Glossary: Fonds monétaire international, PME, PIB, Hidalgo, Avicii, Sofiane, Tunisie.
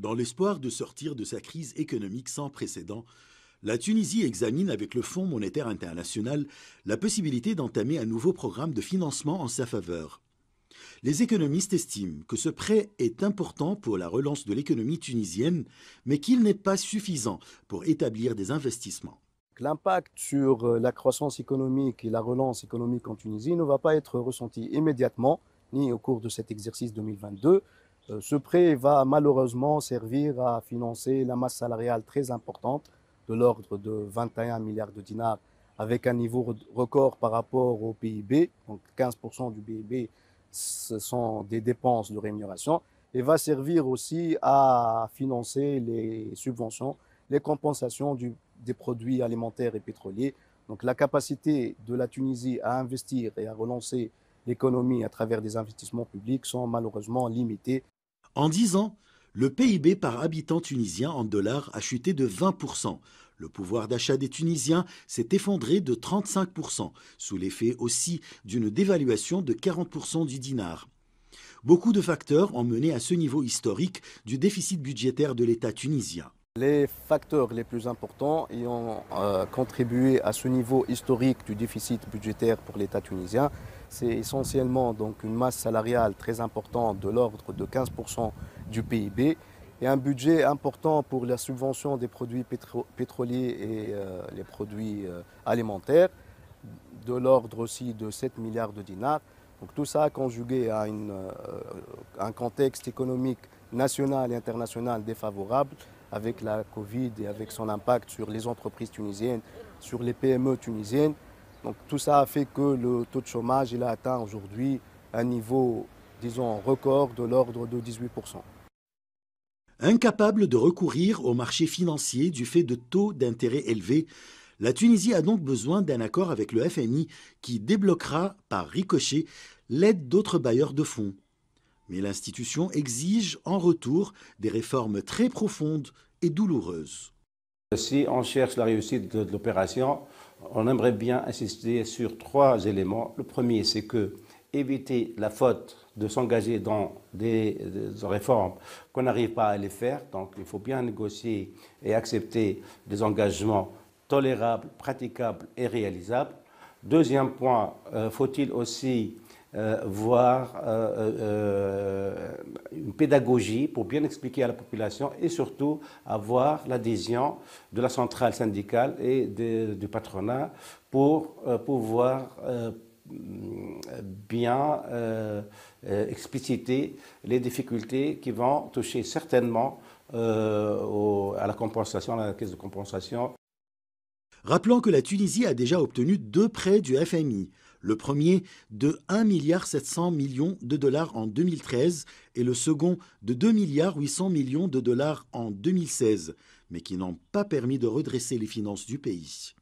Dans l'espoir de sortir de sa crise économique sans précédent, la Tunisie examine avec le Fonds monétaire international la possibilité d'entamer un nouveau programme de financement en sa faveur. Les économistes estiment que ce prêt est important pour la relance de l'économie tunisienne, mais qu'il n'est pas suffisant pour établir des investissements. L'impact sur la croissance économique et la relance économique en Tunisie ne va pas être ressenti immédiatement, ni au cours de cet exercice 2022. Ce prêt va malheureusement servir à financer la masse salariale très importante, de l'ordre de 21 milliards de dinars, avec un niveau record par rapport au PIB, donc 15% du PIB, ce sont des dépenses de rémunération, et va servir aussi à financer les subventions, les compensations des produits alimentaires et pétroliers. Donc la capacité de la Tunisie à investir et à relancer l'économie à travers des investissements publics sont malheureusement limitées. En 10 ans, le PIB par habitant tunisien en dollars a chuté de 20%. Le pouvoir d'achat des Tunisiens s'est effondré de 35%, sous l'effet aussi d'une dévaluation de 40% du dinar. Beaucoup de facteurs ont mené à ce niveau historique du déficit budgétaire de l'État tunisien. Les facteurs les plus importants ayant contribué à ce niveau historique du déficit budgétaire pour l'État tunisien, c'est essentiellement donc une masse salariale très importante de l'ordre de 15% du PIB et un budget important pour la subvention des produits pétroliers et les produits alimentaires, de l'ordre aussi de 7 milliards de dinars. Donc tout ça conjugué à un contexte économique national et international défavorable, avec la Covid et avec son impact sur les entreprises tunisiennes, sur les PME tunisiennes. Donc tout ça a fait que le taux de chômage il a atteint aujourd'hui un niveau, disons, record de l'ordre de 18%. Incapable de recourir au marché financier du fait de taux d'intérêt élevés, la Tunisie a donc besoin d'un accord avec le FMI qui débloquera, par ricochet, l'aide d'autres bailleurs de fonds. Mais l'institution exige en retour des réformes très profondes et douloureuses. Si on cherche la réussite de l'opération, on aimerait bien insister sur trois éléments. Le premier, c'est que éviter la faute de s'engager dans des réformes qu'on n'arrive pas à les faire. Donc il faut bien négocier et accepter des engagements tolérables, praticables et réalisables. Deuxième point, faut-il aussi voir une pédagogie pour bien expliquer à la population et surtout avoir l'adhésion de la centrale syndicale et du patronat pour pouvoir bien expliciter les difficultés qui vont toucher certainement à la compensation, à la caisse de compensation. Rappelons que la Tunisie a déjà obtenu 2 prêts du FMI. Le premier de 1,7 milliard de dollars en 2013 et le second de 2,8 milliards de dollars en 2016, mais qui n'ont pas permis de redresser les finances du pays.